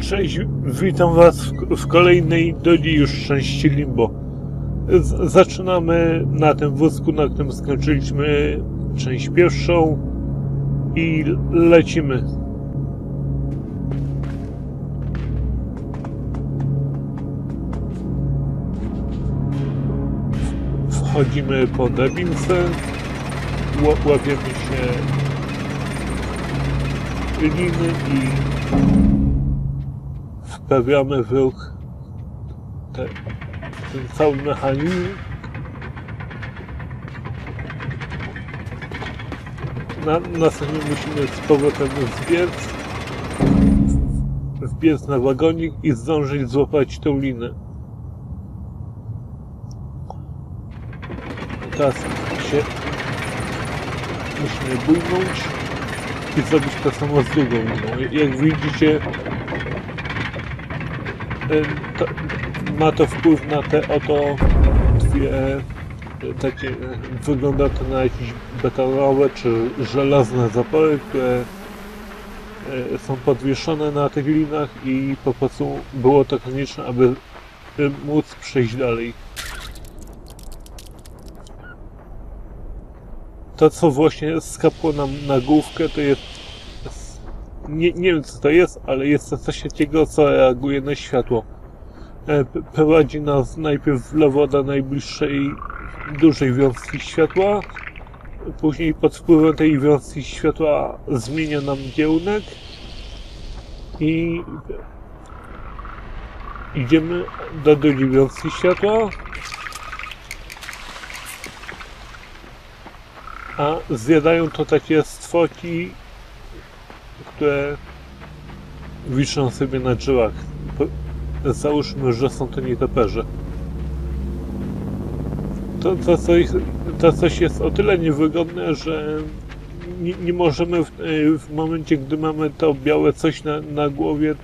Cześć, witam was w kolejnej dodzi już części Limbo. Zaczynamy na tym wózku, na którym skończyliśmy część pierwszą i lecimy. Wchodzimy po drabince, łapiemy się liny i wprawiamy w ruch ten cały mechanizm. Następnie musimy z powrotem wbiec na wagonik i zdążyć złapać tą linę. Teraz się musimy bujnąć i zrobić to samo z drugą liną. Jak widzicie, to ma to wpływ na te oto dwie, takie, wygląda to na jakieś betonowe czy żelazne zapory, które są podwieszone na tych linach i po prostu było to konieczne, aby móc przejść dalej. To, co właśnie skapło nam na główkę, to jest... Nie wiem, co to jest, ale jest to coś takiego, co reaguje na światło. Prowadzi nas najpierw w lewo do najbliższej dużej wiązki światła. Później pod wpływem tej wiązki światła zmienia nam kierunek. I idziemy do drugiej wiązki światła. A zjadają to takie stworki, które wiszą sobie na drzewach. Załóżmy, że są to nietoperze. To coś jest o tyle niewygodne, że nie możemy w momencie, gdy mamy to białe coś na głowie,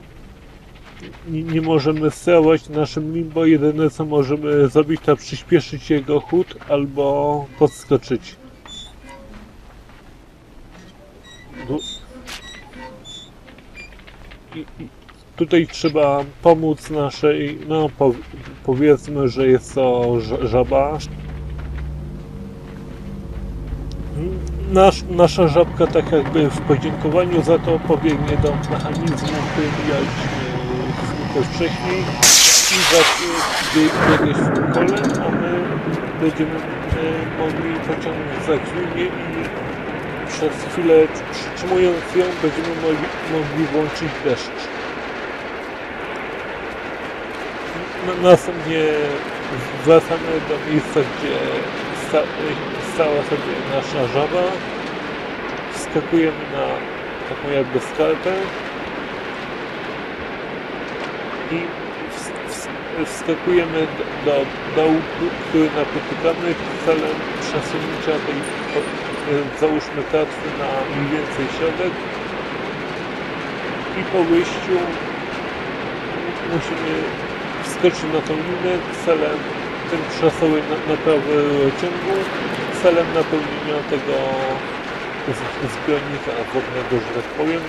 nie możemy sterować naszym limbo. Jedyne, co możemy zrobić, to przyspieszyć jego chód albo podskoczyć. I tutaj trzeba pomóc naszej, no powiedzmy, że jest to żaba. Nasza żabka tak jakby w podziękowaniu za to pobiegnie do mechanizmu, który mieliśmy wcześniej i zacznie biegać w kole, a my będziemy mogli pociągnąć za chwilę i przez chwilę przytrzymując ją, będziemy mogli włączyć deszcz. Następnie wracamy do miejsca, gdzie stała sobie nasza żaba. Wskakujemy na taką jakby skarpę i wskakujemy do dołu, który napotykamy celem przesunięcia tej, załóżmy, tarczy na mniej więcej środek i po wyjściu musimy wskoczyć na tą linę celem tym trzasowej naprawy ciągu, celem napełnienia tego zbiornika wodnego, że tak powiem.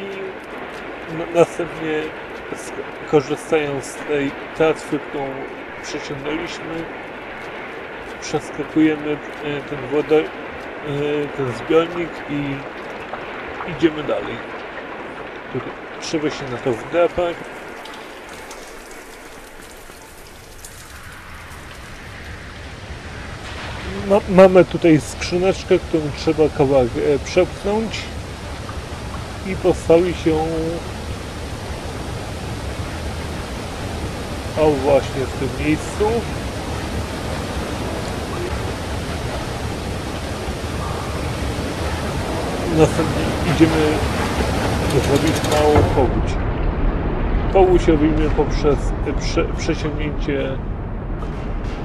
I następnie, korzystając z tej tarczy, którą przeciągnęliśmy, przeskakujemy ten zbiornik i idziemy dalej. Tutaj trzeba się na to wdrapać. Mamy tutaj skrzyneczkę, którą trzeba kawałek przepchnąć i postawić ją... O, właśnie w tym miejscu. Następnie idziemy zrobić małą powódź. Powódź robimy poprzez przeciągnięcie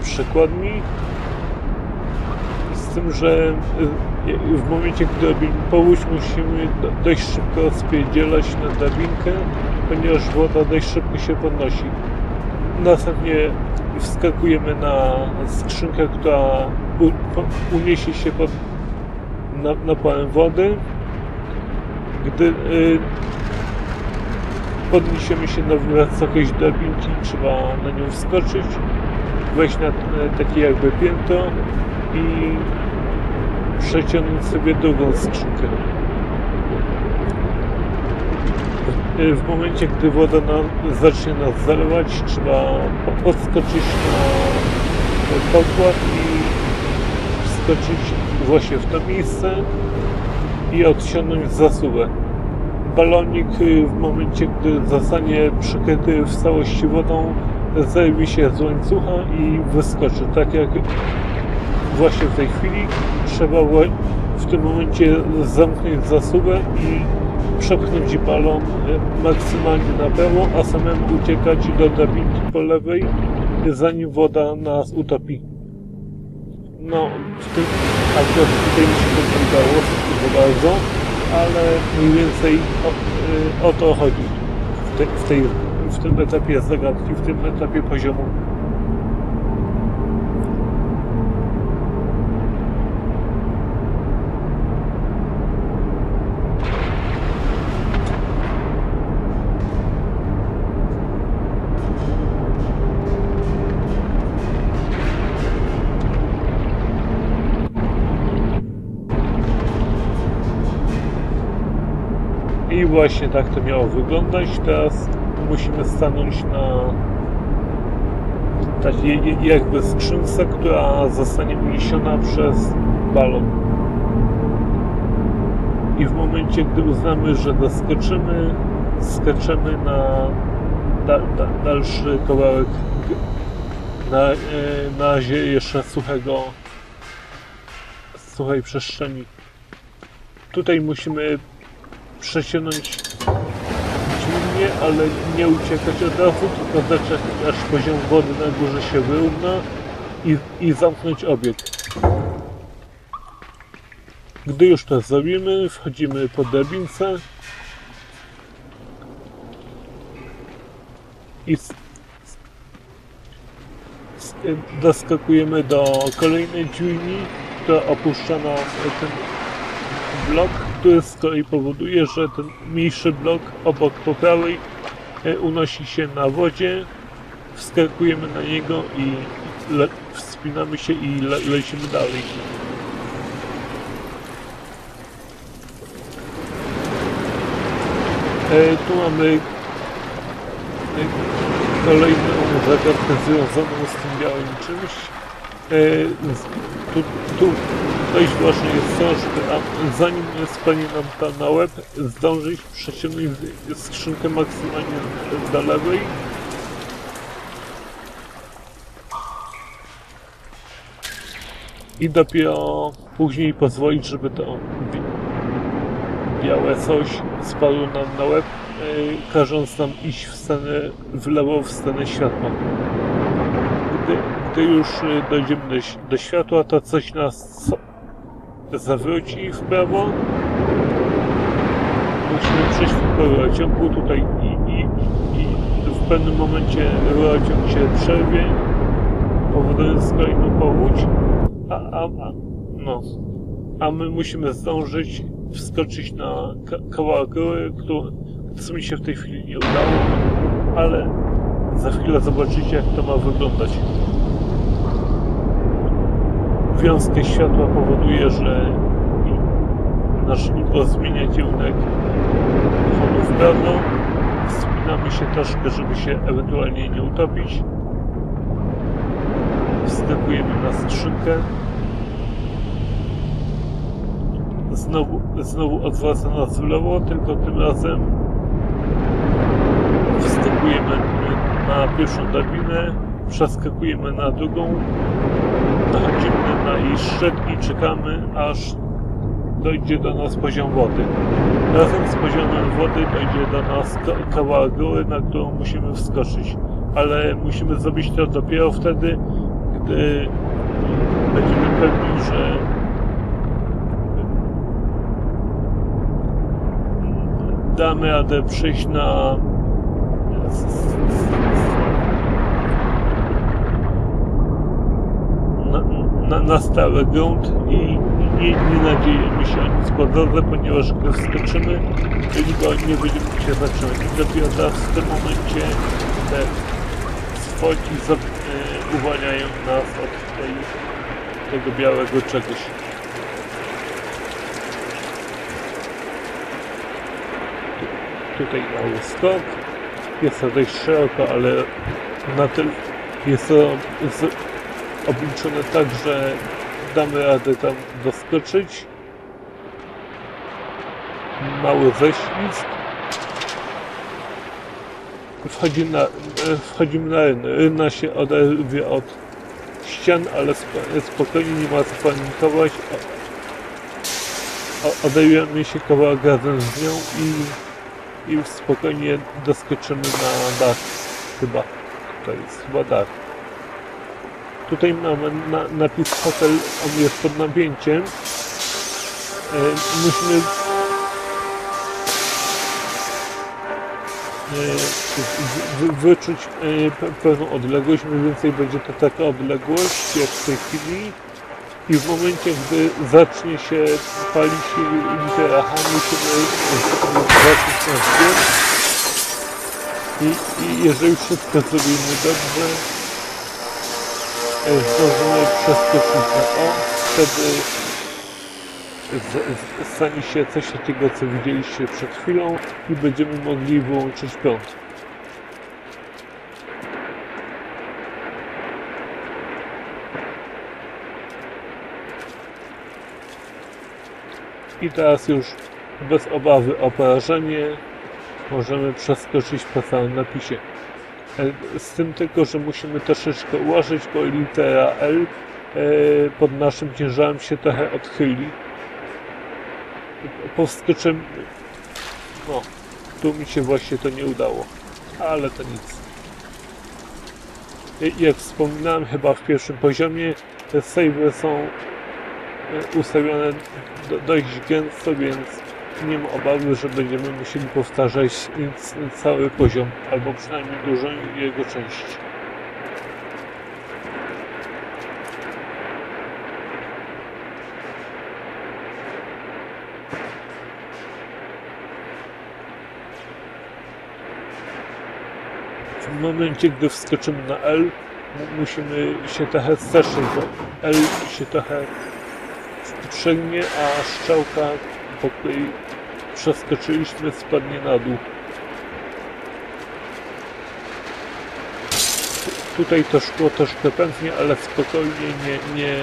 przekładni. Z tym, że w momencie, gdy robimy powódź, musimy dość szybko spierdzielać na drabinkę, ponieważ woda dość szybko się podnosi. Następnie wskakujemy na skrzynkę, która uniesie się pod napałem wody Gdy podniesiemy się na wysokość drabinki, trzeba na nią wskoczyć, wejść na takie jakby piętro i przeciągnąć sobie drugą skrzynkę. W momencie, gdy woda zacznie nas zalewać, trzeba podskoczyć na pokład i wskoczyć właśnie w to miejsce i odciągnąć zasuwę. Balonik w momencie, gdy zostanie przykryty w całości wodą, zerwie się z łańcucha i wyskoczy. Tak jak właśnie w tej chwili, trzeba w tym momencie zamknąć zasuwę i przepchnąć balon maksymalnie na prawo, a samemu uciekać do drabinki po lewej, zanim woda nas utopi. No, w tym akurat tutaj mi się to nie udało za bardzo, ale mniej więcej o to chodzi w tym etapie zagadki, w tym etapie poziomu. I właśnie tak to miało wyglądać. Teraz musimy stanąć na takiej jakby skrzynce, która zostanie uniesiona przez balon. I w momencie, gdy uznamy, że doskoczymy, skaczemy na dalszy kawałek, na razie jeszcze suchej przestrzeni. Tutaj musimy przesiąść silnie, ale nie uciekać od razu, tylko zacząć, aż poziom wody na górze się wyrówna i zamknąć obieg. Gdy już to zrobimy, wchodzimy po drabince i doskakujemy do kolejnej dźwigni, która opuszcza nas ten blok, który z kolei powoduje, że ten mniejszy blok obok po prawej unosi się na wodzie, wskakujemy na niego i wspinamy się i lecimy dalej. Tu mamy kolejną zagadkę związaną z tym białym czymś. Tu dojść właśnie jest to, żeby zanim spadnie nam ta na łeb, zdążyć przeciągnąć skrzynkę maksymalnie do lewej. I dopiero później pozwolić, żeby to białe coś spadło nam na łeb, każąc nam iść w lewo w stronę światła. Gdy już dojdziemy do światła, to coś nas zawróci w prawo. Musimy przejść po rurociągu tutaj i w pewnym momencie rurociąg się przerwie, powodując kolejną powódź, a my musimy zdążyć wskoczyć na kawałek rury, co mi się w tej chwili nie udało, ale za chwilę zobaczycie, jak to ma wyglądać. Wiązkę światła powoduje, że nasz Limbo zmienia kierunek chodu w prawo. Wspinamy się troszkę, żeby się ewentualnie nie utopić. Wskakujemy na skrzynkę. Znowu odwraca nas w lewo, tylko tym razem wskakujemy na pierwszą drabinę, przeskakujemy na drugą. Nachodzimy na jej szczyt i czekamy, aż dojdzie do nas poziom wody. Razem z poziomem wody dojdzie do nas kawałek góry, na którą musimy wskoczyć. Ale musimy zrobić to dopiero wtedy, gdy będziemy pewni, że damy radę przyjść na na stały grunt i nie nadzieje mi się o nic po drodze, ponieważ gdy skoczymy, to nie będziemy się zatrzymać. Dopiero teraz w tym momencie te schodzi uwalniają nas od tego białego czegoś. Tutaj mały skok, jest to dość szeroko, ale na tyle jest to obliczone tak, że damy radę tam doskoczyć. Mały ześlizg. Wchodzimy na rynę. Rynna się oderwie od ścian, ale spokojnie, nie ma co panikować. Oderwiemy się kawałek razem z nią i spokojnie doskoczymy na dach. Chyba. To jest chyba dach. Tutaj mamy napis hotel, on jest pod napięciem. Musimy wyczuć pewną odległość, mniej więcej będzie to taka odległość jak w tej chwili. I w momencie, gdy zacznie się palić litera H, musimy zobaczyć na zbiór. I jeżeli wszystko zrobimy dobrze, zdążymy przeskoczyć na O, wtedy stanie się coś takiego, co widzieliście przed chwilą i będziemy mogli wyłączyć prąd. I teraz już bez obawy o porażenie możemy przeskoczyć po całym napisie. Z tym tylko, że musimy troszeczkę ułożyć, bo litera L pod naszym ciężarem się trochę odchyli. Powskoczymy. No, tu mi się właśnie to nie udało, ale to nic. Jak wspominałem chyba w pierwszym poziomie, te save'y są ustawione dość gęsto, więc nie ma obawy, że będziemy musieli powtarzać cały poziom, albo przynajmniej dużą jego część. W momencie, gdy wskoczymy na L, musimy się trochę straszyć, bo L się trochę przegnie, a strzałka, po której przeskoczyliśmy, spadnie na dół. Tutaj to szkło troszkę pęknie, ale spokojnie, nie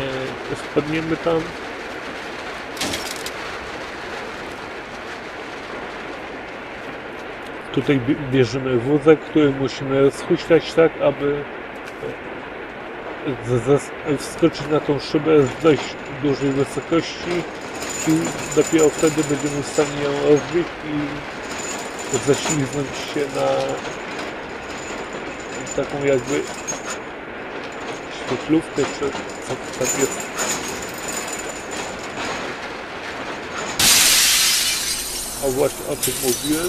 spadniemy tam. Tutaj bierzemy wózek, który musimy schuślać tak, aby wskoczyć na tą szybę z dość dużej wysokości i dopiero wtedy będziemy w stanie ją rozbić i zaśliznąć się na taką jakby świetlówkę, czy co tam jest. A właśnie o tym mówiłem.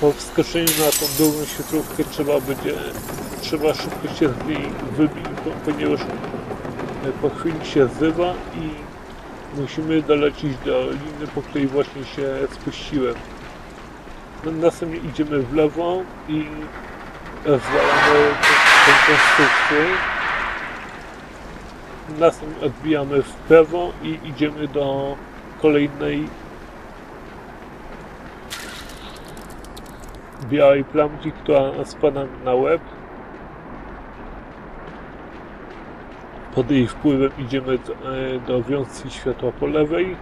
Po wskoczeniu na tą dolną świetlówkę trzeba szybko się z niej wybić, ponieważ po chwili się zrywa i musimy dolecieć do liny, po której właśnie się spuściłem. Następnie idziemy w lewo i rozwalamy tę konstrukcję. Następnie odbijamy w prawo i idziemy do kolejnej białej plamki, która spada na łeb. Pod jej wpływem idziemy do wiązki światła po lewej.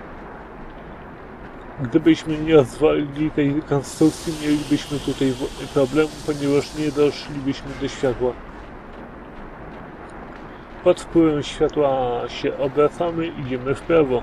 Gdybyśmy nie rozwalili tej konstrukcji, mielibyśmy tutaj problem, ponieważ nie doszlibyśmy do światła. Pod wpływem światła się obracamy, idziemy w prawo.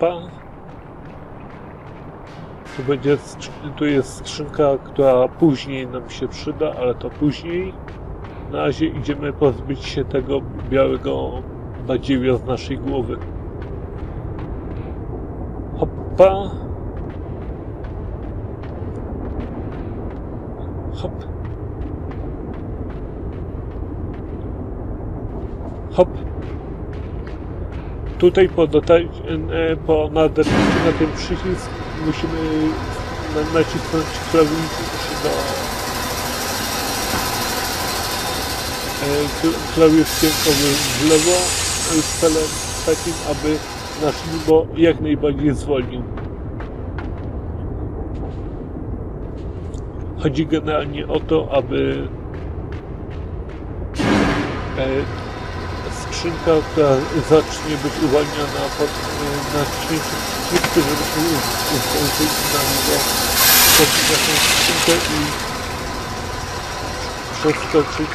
mapa. Tu jest skrzynka, która później nam się przyda, ale to później. Na razie idziemy pozbyć się tego białego badziewia z naszej głowy. Hoppa. Hop. Hop. Tutaj po nadarciu na ten przycisk musimy nacisnąć klawisz kierunkowy w lewo z celem takim, aby nasz Limbo jak najbardziej zwolnił. Chodzi generalnie o to, aby skrzynka, która zacznie być uwalniana pod naciśnięciem przycisku, żebyśmy uwolnili na niego skrzynkę i przeskoczyć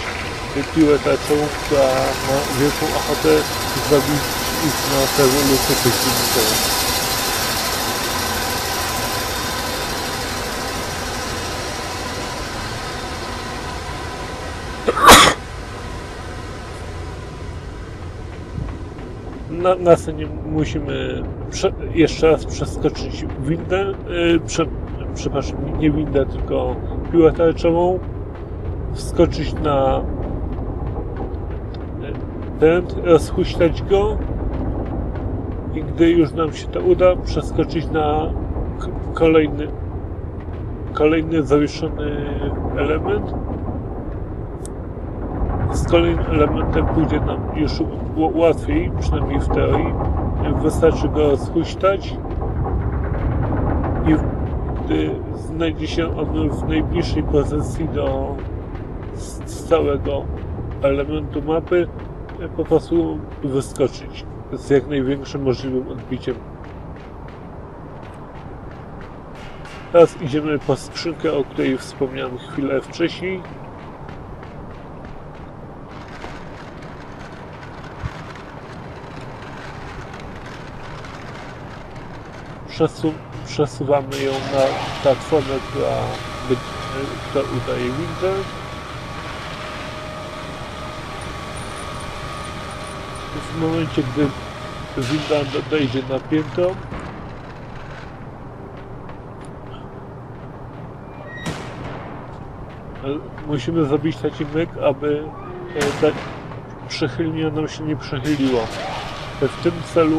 piłetaczą, która ma wielką ochotę zabić ich na terenu przeciwnika. Na scenie musimy jeszcze raz przeskoczyć windę, przepraszam, nie windę, tylko piłę tarczową, wskoczyć na ten, rozhuśtać go i gdy już nam się to uda, przeskoczyć na kolejny zawieszony element. Z kolejnym elementem pójdzie nam już łatwiej, przynajmniej w teorii. Wystarczy go rozhuśtać i gdy znajdzie się on w najbliższej pozycji do całego elementu mapy, po prostu wyskoczyć z jak największym możliwym odbiciem. Teraz idziemy po skrzynkę, o której wspomniałem chwilę wcześniej. Przesuwamy ją na platformę, która udaje windę. W momencie, gdy winda dojdzie na piętro, musimy zrobić taki myk, aby tak przychylnie nam się nie przechyliło. W tym celu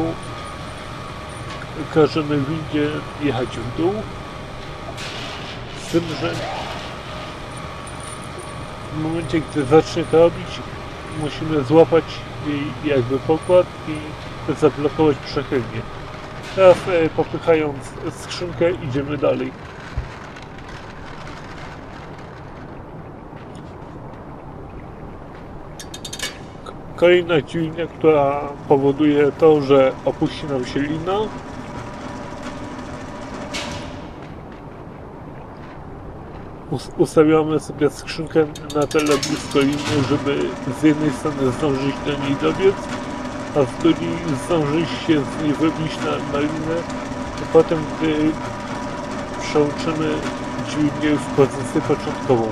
każemy windzie jechać w dół, z tym, że w momencie, gdy zacznie to robić, musimy złapać jej jakby pokład i zablokować przechylnie. Teraz popychając skrzynkę idziemy dalej. Kolejna dźwignia, która powoduje to, że opuści nam się lina. Ustawiamy sobie skrzynkę na tyle blisko liny, żeby z jednej strony zdążyć do niej dobiec, a z drugiej zdążyć się z niej wybić na linę, a potem gdy przełączymy dźwignię w pozycję początkową.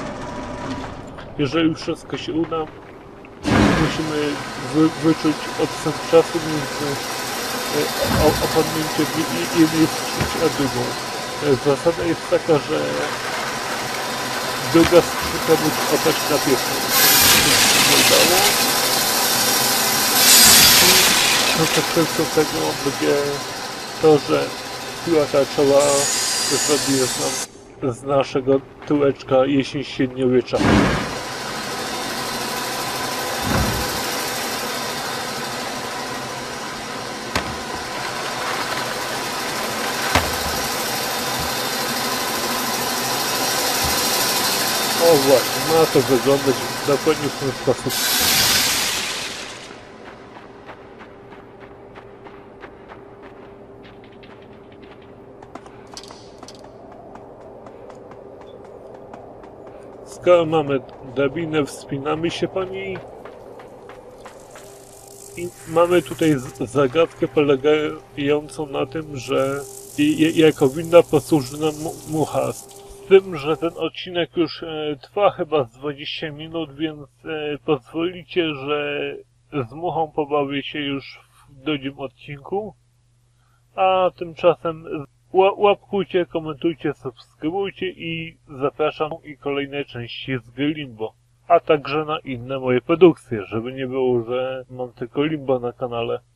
Jeżeli wszystko się uda, musimy wyczuć odstęp czasu między opadnięciem jednej skrzynki a drugą. Zasada jest taka, że druga skrzynka musi opaść na pierwszą. To się udało. I konsekwencją tego będzie to, że piła tarczowa zrobi nam z naszego tyłeczka jesień średniowiecza. O właśnie, ma to wyglądać dokładnie w ten sposób. Skoro mamy drabinę, wspinamy się po niej. I mamy tutaj zagadkę polegającą na tym, że jako winda posłuży nam mucha. Z tym, że ten odcinek już trwa chyba z 20 minut, więc pozwolicie, że z muchą pobawię się już w drugim odcinku. A tymczasem łapkujcie, komentujcie, subskrybujcie i zapraszam i kolejne części z gry Limbo. A także na inne moje produkcje, żeby nie było, że mam tylko Limbo na kanale.